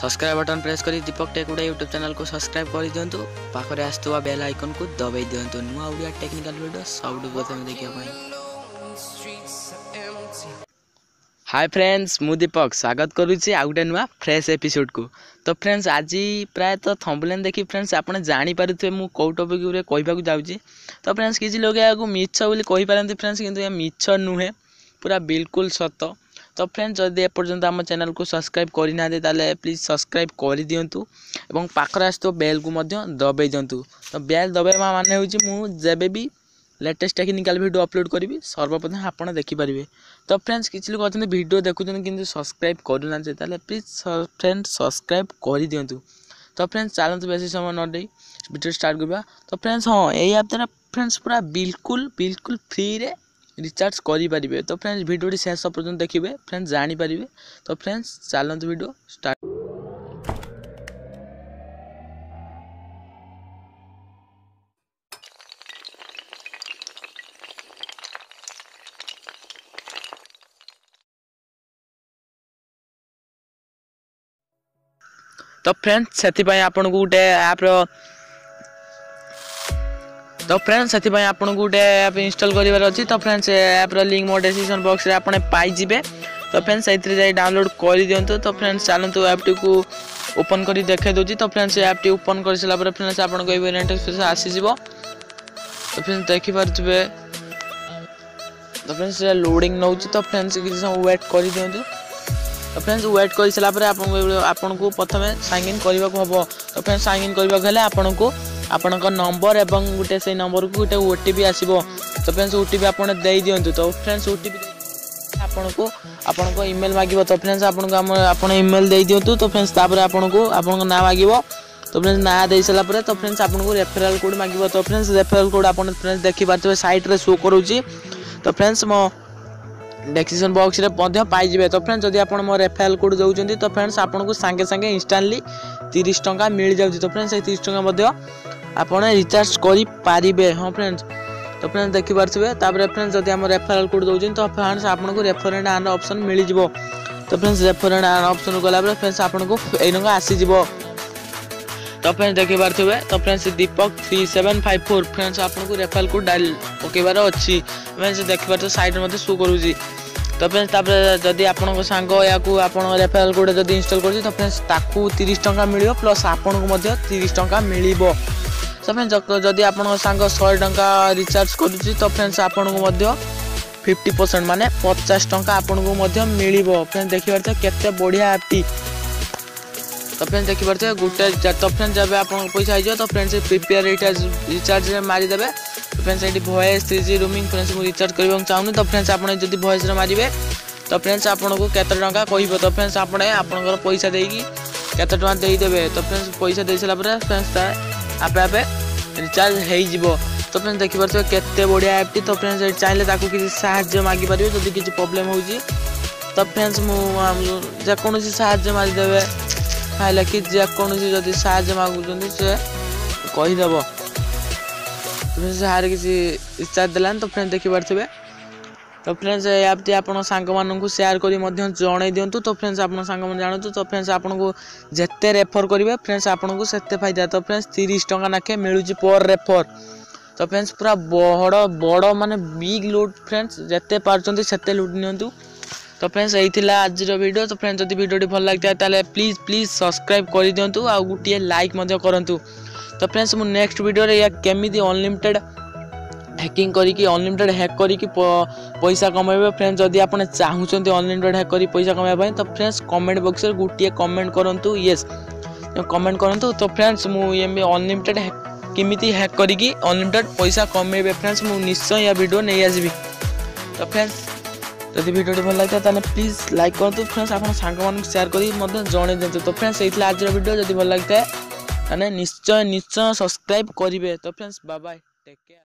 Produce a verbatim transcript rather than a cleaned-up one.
Subscribe button press करी Deepak tech Odia YouTube channel को subscribe कर दिंतु पाखरे आसुवा बेल आइकन को दबाई दिंतु नुआ ओडिया टेक्निकल वीडियो सब प्रथम देखिए। हाय फ्रेंड्स, मु दीपक स्वागत करुच्ची आ गोटे नुआ फ्रेश एपिसोड को। तो फ्रेंड्स आज प्रायतः थंबनेल देखी फ्रेंड्स आप जापे मु कौ टपिक कहवाक जाऊँगी। तो फ्रेंड्स किसी लोग मीछ बोली कही पारती फ्रेंड्स, कि मीछ नुहे, पूरा बिल्कुल सत। तो फ्रेंड्स जदि एपर्यंत आम चैनल को सब्सक्राइब करना प्लीज सब्सक्राइब कर दिंतु और पाखरे आस बेल को दबाई दिंतु। तो बेल दबाइबा मान हूँ जेबे भी लेटेस्ट टेक्निकल वीडियो अपलोड करी सर्वप्रथम आपड़ देखिपारे। तो फ्रेंड्स किसी लोग अच्छा वीडियो देखुं कि सब्सक्राइब करना प्लीज फ्रेंड्स सब्सक्राइब कर दिंतु। तो फ्रेंड्स चलते बेस समय न दे वीडियो स्टार्ट करवा। तो फ्रेंड्स हाँ यही आप द्वारा फ्रेंड्स पूरा बिल्कुल बिल्कुल फ्री रे रिचार्ज करेंगे। तो फ्रेंड्स वीडियो शेष पर्यटन देखिए फ्रेंड्स जानीपारे। तो फ्रेंड्स चलते वीडियो स्टार्ट। तो फ्रेंड्स से आपन को गोटे आप्र तो फ्रेंड्स से आपन को गोटे आप इंस्टॉल करिवार अछि। तो फ्रेंड्स आप्र लिंक मो डिस्क्रिप्शन बॉक्स रे आपने पाई जिबे। तो फ्रेंड्स एथि जाई डाउनलोड कर दियंतु। तो फ्रेंड्स चलंतु ऐप टी को ओपन करी देखे दोजी। तो फ्रेंड्स ऐप टी ओपन कर सला पर फ्रेंड्स आपन को इंटरफेस आसी जिवो। तो फ्रेंड्स देखि पार जिबे। तो फ्रेंड्स लोडिंग नउची। तो फ्रेंड्स किछ सम वेट कर दियंतु। तो फ्रेंड्स व्वेट कर सारापर आपको प्रथम साइन इन करने को हम। तो फ्रेंड्स साइन इन करने आपको आपण नंबर एवं गोटे से नंबर को गोटे ओटीपी आसो। तो फ्रेंड्स ओटीपी आप दिंतु। तो फ्रेंड्स ओटीपी आपको आपन को इमेल मांग। तो फ्रेंड्स आपको इमेल दे दिंतु। तो फ्रेंड्स आपको आपन ना मांग। तो फ्रेंड्स ना दे सारापर तो फ्रेंड्स आपको रेफरल कोड मांग। तो फ्रेंड्स रेफरल कोड आप फ्रेंड्स देखिए साइट्रे शो करुच्ची। तो फ्रेंड्स मो डिस्क्रिप्शन बॉक्स रे पाइबे। तो फ्रेंड्स जब आप मो रेफरल कोड दौरान तो फ्रेंड्स आपको सांगे सांगे इंस्टांटली तीस टका मिल जाऊँगी। तो फ्रेंड्स तीस टका आप रिचार्ज करेंगे। हाँ फ्रेंड्स। तो फ्रेंड्स देखिपारे। तापर फ्रेंड्स जब आप रेफरल कोड दौरान तो फ्रेंड्स आपको रेफर एंड अर्न ऑप्शन मिल जाव। तो friends refer and earn option गला फ्रेंड्स आपको एनका आसीज। तो फ्रेंड्स देखिपारे। तो friends Deepak three seven five four friends आपको रेफरल कोड डाल पकड़ अच्छी फ्रेंड्स देखिए साइड में शो करुच्ची। तो फ्रेंड्स जदि आपंक सांग या रेफरल कोड जदि इंस्टॉल कर। तो फ्रेंड्स ताकू तीस टका मिल प्लस आपको तीस टका मिल। तो फ्रेंड्स जदि आप सांग सौ टका रिचार्ज करुच्ची। तो फ्रेंड्स आपको फिफ्टी परसेंट माने पचास टका आपको मिल। फ्रेंड्स देखिए केते बढ़िया आपटी। तो फ्रेंड्स देखिए गोटे। तो फ्रेंड्स जब आप पैसा हो। तो फ्रेंड्स प्रिपेयर रिचार्ज रिचार्ज मारिदेवे। तो फ्रेंड्स ये भएस थ्री जी रूमिंग फ्रेंड्स मुझे रिचार्ज करवाक चाहूँ। तो फ्रेंड्स आपने जब भएस मारे। तो फ्रेंड्स आपको केते टंका कह। तो फ्रेंड्स आपने आपंकर पैसा देकी केते टंका देदेवे। तो फ्रेंड्स पैसा दे सारापर फ्रेंड्स आपे आपे रिचार्ज हो। तो फ्रेंड्स देखिए केते बढ़िया एप्टी। तो फ्रेंड्स चाहिए ताकू किसी साहाय्य मांगी पारे जदि किसी प्रोब्लेम हो। तो फ्रेंड्स मुकोसी साहाय्य मारिदेवे खाला कि जेकोसी जदि साहाय्य मांगुच्च से कहीदेव। तो सारे किसी रिचार्ज देलान। तो फ्रेंड्स देखिए। तो फ्रेंड्स यापति आप सांग मानू सेयार कर जन दिंतु। तो फ्रेंड्स आप जानतु। तो फ्रेंड्स आपको जिते रेफर करेंगे फ्रेंड्स आपको से फायदा। तो फ्रेंड्स तीस टका नाखे मिलूँ पर रेफर। तो फ्रेंड्स पूरा बड़ बड़ माने बिग लुट फ्रेंड्स जिते पार्टी से लुट नि। तो फ्रेंड्स यही आज वीडियो। तो फ्रेंड्स जब वीडियो भल लगी है प्लीज प्लीज सब्सक्राइब कर दिंतु आ गोटे लाइक करूँ। तो फ्रेंड्स मु नेक्स्ट वीडियो रे या केमिदी अनलिमिटेड हैकिंग करी अनलिमिटेड हैक करी पैसा कमाइबे। फ्रेंड्स जदि आप चाहते अनलिमिटेड हैक करी पैसा कमाइबा। तो फ्रेंड्स कमेंट बॉक्स रे गुटिए कमेंट करंतु यस कमेंट करंतु। तो फ्रेंड्स मु एम अनलिमिटेड केमिदी हैक करी अनलिमिटेड पैसा कमाइबे। फ्रेंड्स मु निश्चय या वीडियो नै आसीबी। तो फ्रेंड्स जदि वीडियो भल लगी है प्लीज लाइक करंतु। फ्रेंड्स आपन सांग मानन शेयर करी मते जणे दिंतु। तो फ्रेंड्स एथला आज वीडियो जदि भल लगी है मैंने निश्चय निश्चय सब्सक्राइब करेंगे। तो friends bye bye take care.